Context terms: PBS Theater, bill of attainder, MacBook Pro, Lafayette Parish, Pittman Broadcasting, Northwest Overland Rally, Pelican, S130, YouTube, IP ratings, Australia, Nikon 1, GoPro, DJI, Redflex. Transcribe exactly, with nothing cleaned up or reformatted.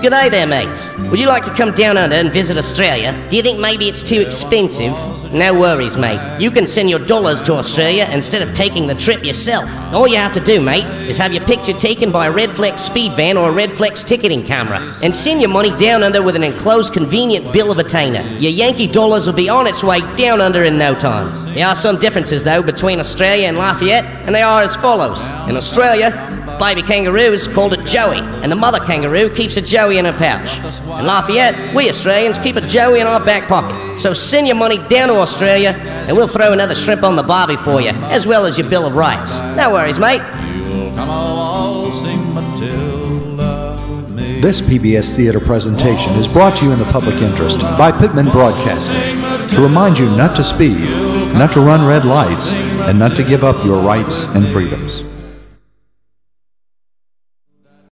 G'day there, mates. Would you like to come down under and visit Australia? Do you think maybe it's too expensive? No worries, mate. You can send your dollars to Australia instead of taking the trip yourself. All you have to do, mate, is have your picture taken by a Redflex speed van or a Redflex ticketing camera, and send your money down under with an enclosed convenient bill of attainder. Your Yankee dollars will be on its way down under in no time. There are some differences, though, between Australia and Lafayette, and they are as follows. In Australia, baby kangaroo is called a joey, and the mother kangaroo keeps a joey in her pouch. In Lafayette, we Australians keep a joey in our back pocket. So send your money down to Australia, and we'll throw another shrimp on the barbie for you, as well as your Bill of Rights. No worries, mate. This P B S Theater presentation is brought to you in the public interest by Pittman Broadcasting, to remind you not to speed, not to run red lights, and not to give up your rights and freedoms.